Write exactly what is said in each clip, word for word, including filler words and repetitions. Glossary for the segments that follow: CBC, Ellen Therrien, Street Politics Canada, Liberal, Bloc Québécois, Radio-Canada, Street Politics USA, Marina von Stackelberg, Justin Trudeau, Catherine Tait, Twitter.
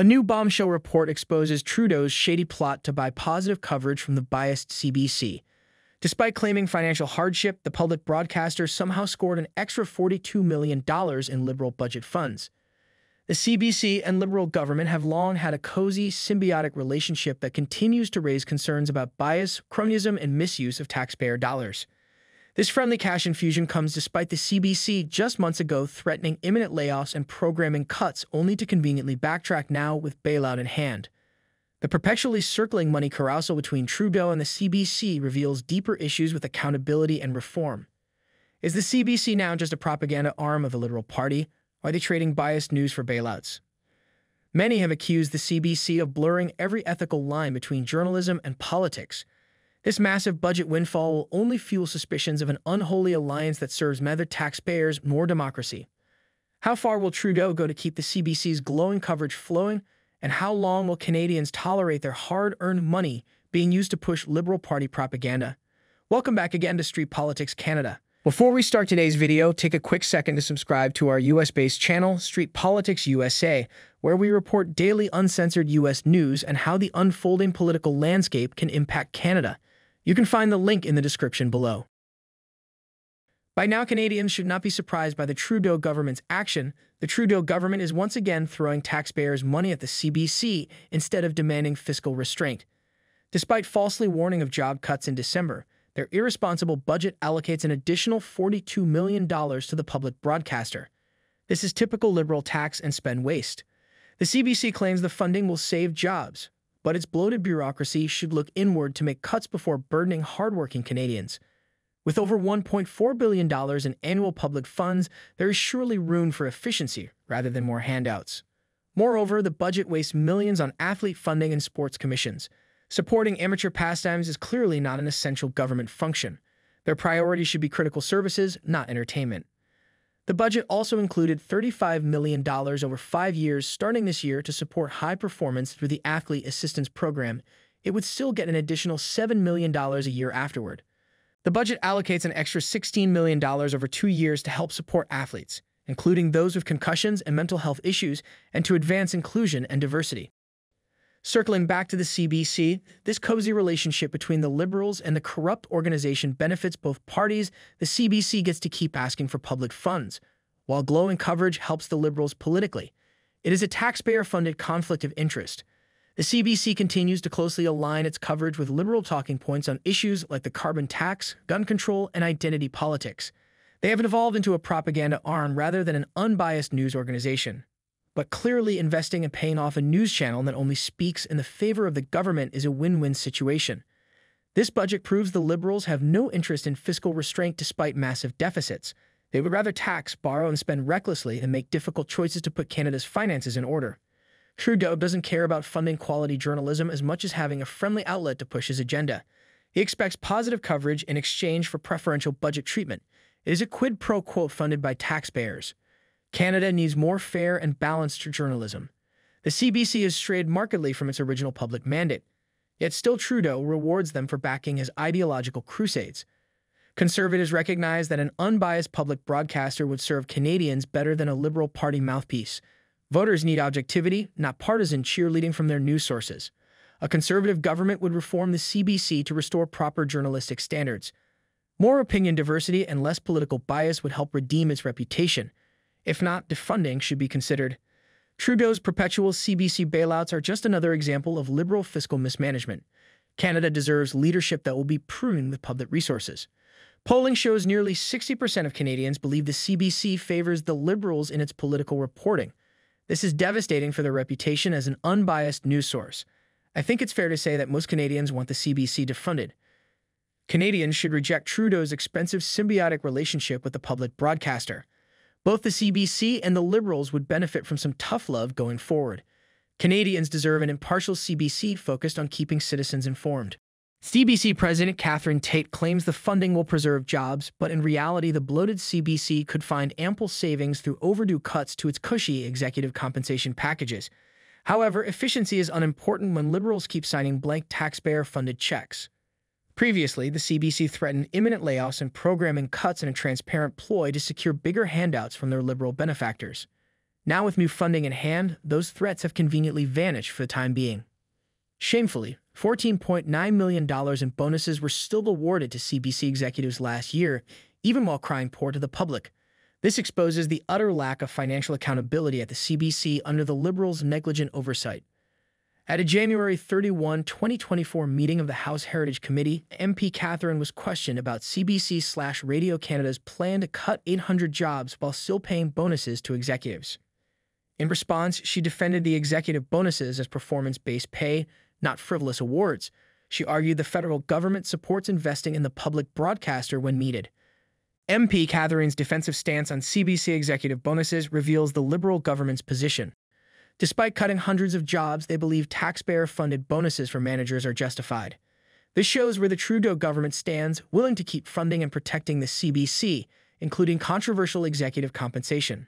A new bombshell report exposes Trudeau's shady plot to buy positive coverage from the biased C B C. Despite claiming financial hardship, the public broadcaster somehow scored an extra forty-two million dollars in Liberal budget funds. The C B C and Liberal government have long had a cozy, symbiotic relationship that continues to raise concerns about bias, cronyism, and misuse of taxpayer dollars. This friendly cash infusion comes despite the C B C just months ago threatening imminent layoffs and programming cuts, only to conveniently backtrack now with bailout in hand. The perpetually circling money carousel between Trudeau and the C B C reveals deeper issues with accountability and reform. Is the C B C now just a propaganda arm of the Liberal Party? Are they trading biased news for bailouts? Many have accused the C B C of blurring every ethical line between journalism and politics. This massive budget windfall will only fuel suspicions of an unholy alliance that serves neither taxpayers nor democracy. How far will Trudeau go to keep the C B C's glowing coverage flowing, and how long will Canadians tolerate their hard-earned money being used to push Liberal Party propaganda? Welcome back again to Street Politics Canada. Before we start today's video, take a quick second to subscribe to our U S-based channel, Street Politics U S A, where we report daily uncensored U S news and how the unfolding political landscape can impact Canada. You can find the link in the description below. By now, Canadians should not be surprised by the Trudeau government's action. The Trudeau government is once again throwing taxpayers' money at the C B C instead of demanding fiscal restraint. Despite falsely warning of job cuts in December, their irresponsible budget allocates an additional forty-two million dollars to the public broadcaster. This is typical Liberal tax and spend waste. The C B C claims the funding will save jobs, but its bloated bureaucracy should look inward to make cuts before burdening hardworking Canadians. With over one point four billion dollars in annual public funds, there is surely room for efficiency rather than more handouts. Moreover, the budget wastes millions on athlete funding and sports commissions. Supporting amateur pastimes is clearly not an essential government function. Their priority should be critical services, not entertainment. The budget also included thirty-five million dollars over five years starting this year to support high performance through the Athlete Assistance Program. It would still get an additional seven million dollars a year afterward. The budget allocates an extra sixteen million dollars over two years to help support athletes, including those with concussions and mental health issues, and to advance inclusion and diversity. Circling back to the C B C, this cozy relationship between the Liberals and the corrupt organization benefits both parties. The C B C gets to keep asking for public funds, while glowing coverage helps the Liberals politically. It is a taxpayer-funded conflict of interest. The C B C continues to closely align its coverage with Liberal talking points on issues like the carbon tax, gun control, and identity politics. They have evolved into a propaganda arm rather than an unbiased news organization. But clearly, investing and paying off a news channel that only speaks in the favor of the government is a win-win situation. This budget proves the Liberals have no interest in fiscal restraint despite massive deficits. They would rather tax, borrow, and spend recklessly than make difficult choices to put Canada's finances in order. Trudeau doesn't care about funding quality journalism as much as having a friendly outlet to push his agenda. He expects positive coverage in exchange for preferential budget treatment. It is a quid pro quo funded by taxpayers. Canada needs more fair and balanced journalism. The C B C has strayed markedly from its original public mandate, yet still Trudeau rewards them for backing his ideological crusades. Conservatives recognize that an unbiased public broadcaster would serve Canadians better than a Liberal Party mouthpiece. Voters need objectivity, not partisan cheerleading from their news sources. A Conservative government would reform the C B C to restore proper journalistic standards. More opinion diversity and less political bias would help redeem its reputation. If not, defunding should be considered. Trudeau's perpetual C B C bailouts are just another example of Liberal fiscal mismanagement. Canada deserves leadership that will be prudent with public resources. Polling shows nearly sixty percent of Canadians believe the C B C favors the Liberals in its political reporting. This is devastating for their reputation as an unbiased news source. I think it's fair to say that most Canadians want the C B C defunded. Canadians should reject Trudeau's expensive symbiotic relationship with the public broadcaster. Both the C B C and the Liberals would benefit from some tough love going forward. Canadians deserve an impartial C B C focused on keeping citizens informed. C B C President Catherine Tait claims the funding will preserve jobs, but in reality, the bloated C B C could find ample savings through overdue cuts to its cushy executive compensation packages. However, efficiency is unimportant when Liberals keep signing blank taxpayer-funded checks. Previously, the C B C threatened imminent layoffs and programming cuts in a transparent ploy to secure bigger handouts from their Liberal benefactors. Now with new funding in hand, those threats have conveniently vanished for the time being. Shamefully, fourteen point nine million dollars in bonuses were still awarded to C B C executives last year, even while crying poor to the public. This exposes the utter lack of financial accountability at the C B C under the Liberals' negligent oversight. At a January thirty-first, twenty twenty-four meeting of the House Heritage Committee, M P Catherine was questioned about C B C slash Radio Canada's plan to cut eight hundred jobs while still paying bonuses to executives. In response, she defended the executive bonuses as performance-based pay, not frivolous awards. She argued the federal government supports investing in the public broadcaster when needed. M P Catherine's defensive stance on C B C executive bonuses reveals the Liberal government's position. Despite cutting hundreds of jobs, they believe taxpayer-funded bonuses for managers are justified. This shows where the Trudeau government stands, willing to keep funding and protecting the C B C, including controversial executive compensation.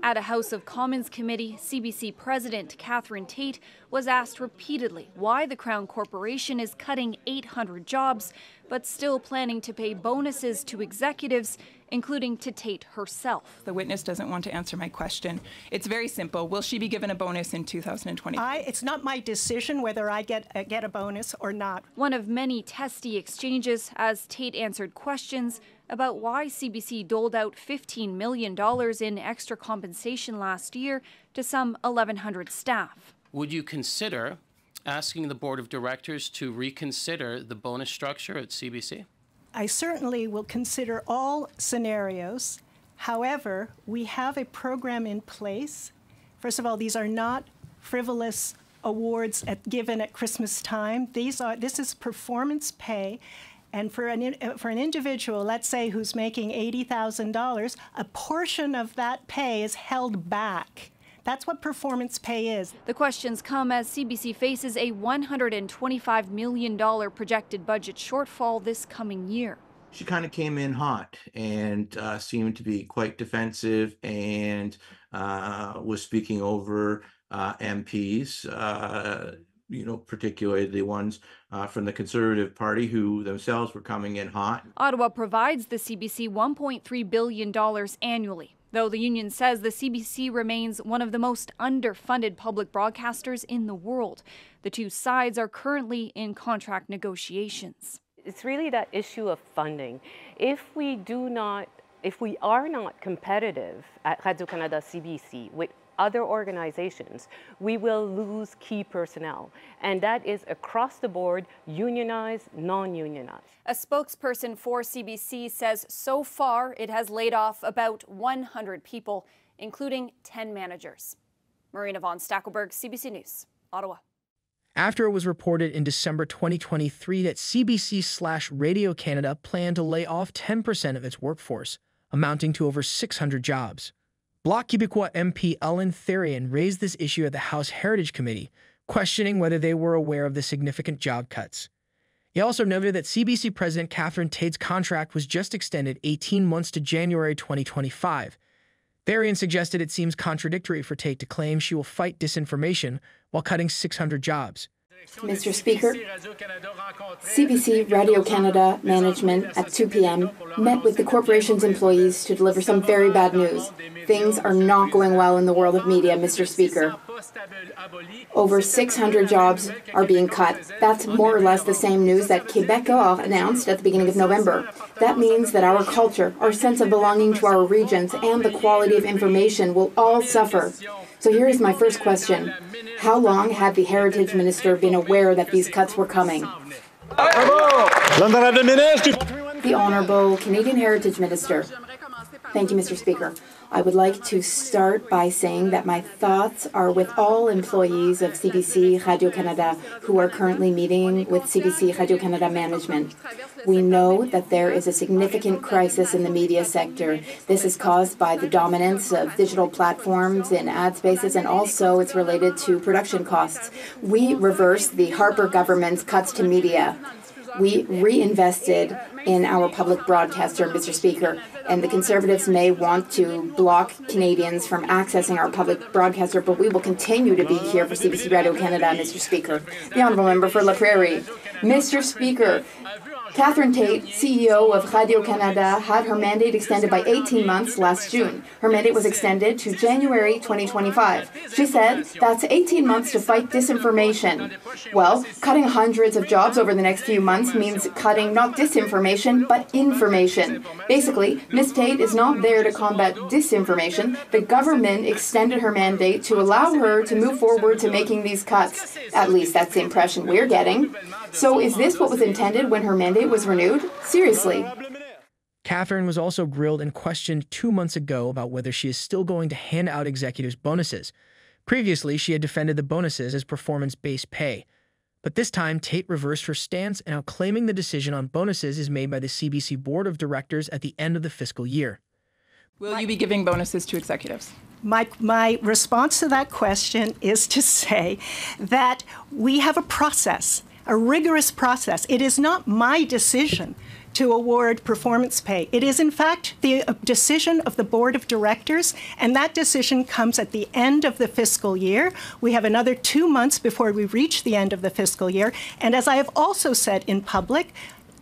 At a House of Commons committee, C B C President Catherine Tait was asked repeatedly why the Crown Corporation is cutting eight hundred jobs, but still planning to pay bonuses to executives, including to Tait herself. The witness doesn't want to answer my question. It's very simple. Will she be given a bonus in two thousand twenty? I, it's not my decision whether I get, uh, get a bonus or not. One of many testy exchanges as Tait answered questions about why C B C doled out fifteen million dollars in extra compensation last year to some eleven hundred staff. Would you consider asking the board of directors to reconsider the bonus structure at C B C? I certainly will consider all scenarios. However, we have a program in place. First of all, these are not frivolous awards at, given at Christmas time. These are, this is performance pay. And for an, for an individual, let's say, who's making eighty thousand dollars, a portion of that pay is held back. That's what performance pay is. The questions come as C B C faces a one hundred twenty-five million dollars projected budget shortfall this coming year. She kind of came in hot and uh, seemed to be quite defensive and uh, was speaking over uh, M Ps. Uh, you know, particularly the ones uh, from the Conservative Party who themselves were coming in hot. Ottawa provides the C B C one point three billion dollars annually, though the union says the C B C remains one of the most underfunded public broadcasters in the world. The two sides are currently in contract negotiations. It's really that issue of funding. If we do not, if we are not competitive at Radio-Canada C B C with other organizations, we will lose key personnel. And that is across the board, unionized, non-unionized. A spokesperson for C B C says so far it has laid off about one hundred people, including ten managers. Marina von Stackelberg, C B C News, Ottawa. After it was reported in December twenty twenty-three that C B C slash Radio Canada planned to lay off ten percent of its workforce, amounting to over six hundred jobs. Bloc Québécois M P Ellen Therrien raised this issue at the House Heritage Committee, questioning whether they were aware of the significant job cuts. He also noted that C B C President Catherine Tait's contract was just extended eighteen months to January twenty twenty-five. Therrien suggested it seems contradictory for Tait to claim she will fight disinformation while cutting six hundred jobs. Mister Speaker, C B C Radio-Canada management at two p m met with the corporation's employees to deliver some very bad news. Things are not going well in the world of media, Mister Speaker. Over six hundred jobs are being cut. That's more or less the same news that Québécois announced at the beginning of November. That means that our culture, our sense of belonging to our regions, and the quality of information will all suffer. So here is my first question. How long had the Heritage Minister been aware that these cuts were coming? The Honourable Canadian Heritage Minister. Thank you, Mister Speaker. I would like to start by saying that my thoughts are with all employees of C B C Radio-Canada who are currently meeting with C B C Radio-Canada management. We know that there is a significant crisis in the media sector. This is caused by the dominance of digital platforms in ad spaces, and also it's related to production costs. We reversed the Harper government's cuts to media. We reinvested in our public broadcaster, Mister Speaker, and the Conservatives may want to block Canadians from accessing our public broadcaster, but we will continue to be here for C B C Radio Canada, Mister Speaker. The Honourable Member for La Prairie. Mister Speaker, Catherine Tait, C E O of Radio-Canada, had her mandate extended by eighteen months last June. Her mandate was extended to January twenty twenty-five. She said, that's eighteen months to fight disinformation. Well, cutting hundreds of jobs over the next few months means cutting not disinformation, but information. Basically, Miz Tait is not there to combat disinformation. The government extended her mandate to allow her to move forward to making these cuts. At least that's the impression we're getting. So is this what was intended when her mandate was renewed? Seriously. Catherine was also grilled and questioned two months ago about whether she is still going to hand out executives' bonuses. Previously, she had defended the bonuses as performance-based pay. But this time, Tait reversed her stance and now claiming the decision on bonuses is made by the C B C Board of Directors at the end of the fiscal year. Will you be giving bonuses to executives? My, my response to that question is to say that we have a process, a rigorous process. It is not my decision to award performance pay. It is, in fact, the decision of the Board of Directors, and that decision comes at the end of the fiscal year. We have another two months before we reach the end of the fiscal year, and as I have also said in public,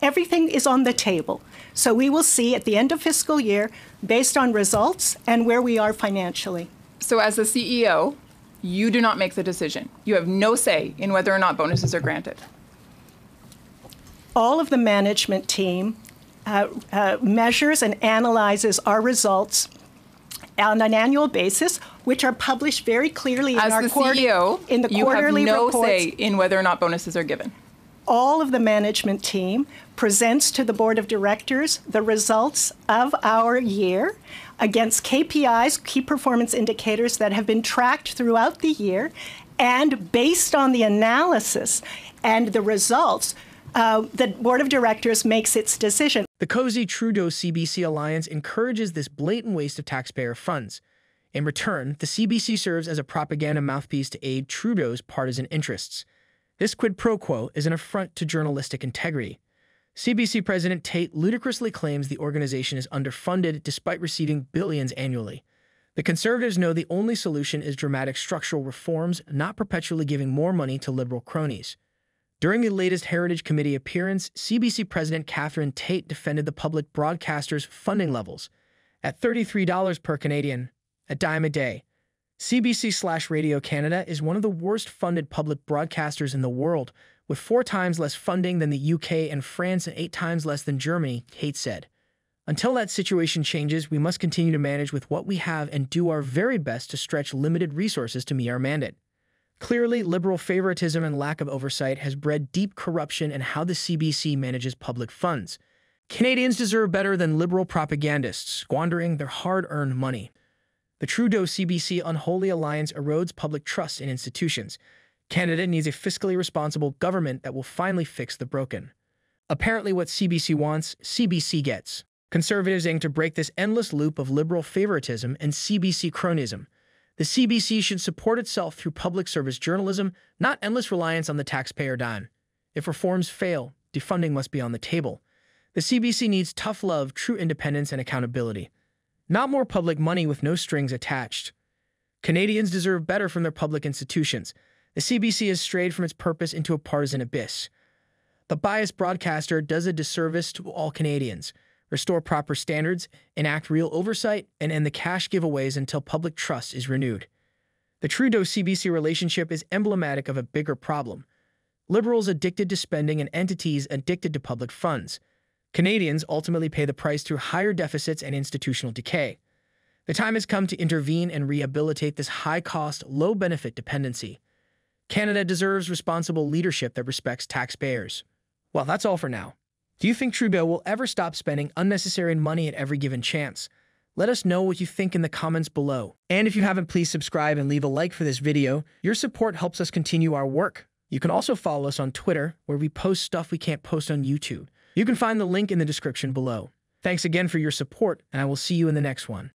everything is on the table. So we will see at the end of fiscal year, based on results and where we are financially. So as the C E O, you do not make the decision. You have no say in whether or not bonuses are granted. All of the management team uh, uh, measures and analyzes our results on an annual basis, which are published very clearly in our quarterly reports. As the C E O, you have no say in whether or not bonuses are given. All of the management team presents to the Board of Directors the results of our year against K P Is, key performance indicators, that have been tracked throughout the year, and based on the analysis and the results, uh, the Board of Directors makes its decision. The cozy Trudeau C B C alliance encourages this blatant waste of taxpayer funds. In return, the C B C serves as a propaganda mouthpiece to aid Trudeau's partisan interests. This quid pro quo is an affront to journalistic integrity. C B C President Tait ludicrously claims the organization is underfunded despite receiving billions annually. The Conservatives know the only solution is dramatic structural reforms, not perpetually giving more money to Liberal cronies. During the latest Heritage Committee appearance, C B C President Catherine Tait defended the public broadcaster's funding levels at thirty-three dollars per Canadian, a dime a day. C B C slash Radio Canada is one of the worst-funded public broadcasters in the world, with four times less funding than the U K and France and eight times less than Germany, Tait said. Until that situation changes, we must continue to manage with what we have and do our very best to stretch limited resources to meet our mandate. Clearly, Liberal favoritism and lack of oversight has bred deep corruption in how the C B C manages public funds. Canadians deserve better than Liberal propagandists squandering their hard-earned money. The Trudeau-C B C unholy alliance erodes public trust in institutions. Canada needs a fiscally responsible government that will finally fix the broken. Apparently what C B C wants, C B C gets. Conservatives aim to break this endless loop of Liberal favoritism and C B C cronyism. The C B C should support itself through public service journalism, not endless reliance on the taxpayer dime. If reforms fail, defunding must be on the table. The C B C needs tough love, true independence, and accountability. Not more public money with no strings attached. Canadians deserve better from their public institutions. The C B C has strayed from its purpose into a partisan abyss. The biased broadcaster does a disservice to all Canadians. Restore proper standards, enact real oversight, and end the cash giveaways until public trust is renewed. The Trudeau-C B C relationship is emblematic of a bigger problem. Liberals addicted to spending and entities addicted to public funds. Canadians ultimately pay the price through higher deficits and institutional decay. The time has come to intervene and rehabilitate this high-cost, low-benefit dependency. Canada deserves responsible leadership that respects taxpayers. Well, that's all for now. Do you think Trudeau will ever stop spending unnecessary money at every given chance? Let us know what you think in the comments below. And if you haven't, please subscribe and leave a like for this video. Your support helps us continue our work. You can also follow us on Twitter, where we post stuff we can't post on YouTube. You can find the link in the description below. Thanks again for your support, and I will see you in the next one.